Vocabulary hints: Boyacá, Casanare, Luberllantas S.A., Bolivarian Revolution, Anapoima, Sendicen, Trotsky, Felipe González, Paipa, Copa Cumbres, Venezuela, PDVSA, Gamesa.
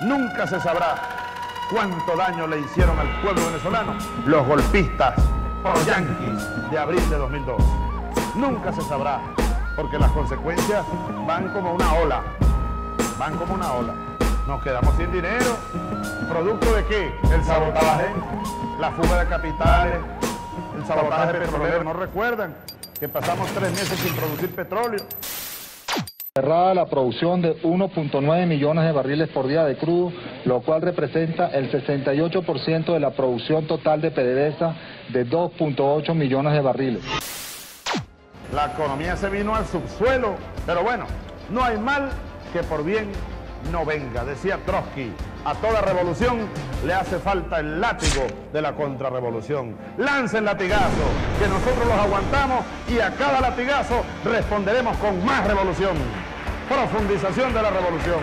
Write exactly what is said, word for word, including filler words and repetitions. Nunca se sabrá cuánto daño le hicieron al pueblo venezolano los golpistas pro-yanquis de abril de dos mil dos. Nunca se sabrá, porque las consecuencias van como una ola, van como una ola. Nos quedamos sin dinero, ¿producto de qué? El sabotaje, la fuga de capitales, el sabotaje petrolero. ¿No recuerdan que pasamos tres meses sin producir petróleo? Cerrada la producción de uno punto nueve millones de barriles por día de crudo, lo cual representa el sesenta y ocho por ciento de la producción total de P D V S A de dos punto ocho millones de barriles. La economía se vino al subsuelo, pero bueno, no hay mal que por bien no venga, decía Trotsky. A toda revolución le hace falta el látigo de la contrarrevolución. Lancen latigazo, que nosotros los aguantamos y a cada latigazo responderemos con más revolución. Profundización de la revolución.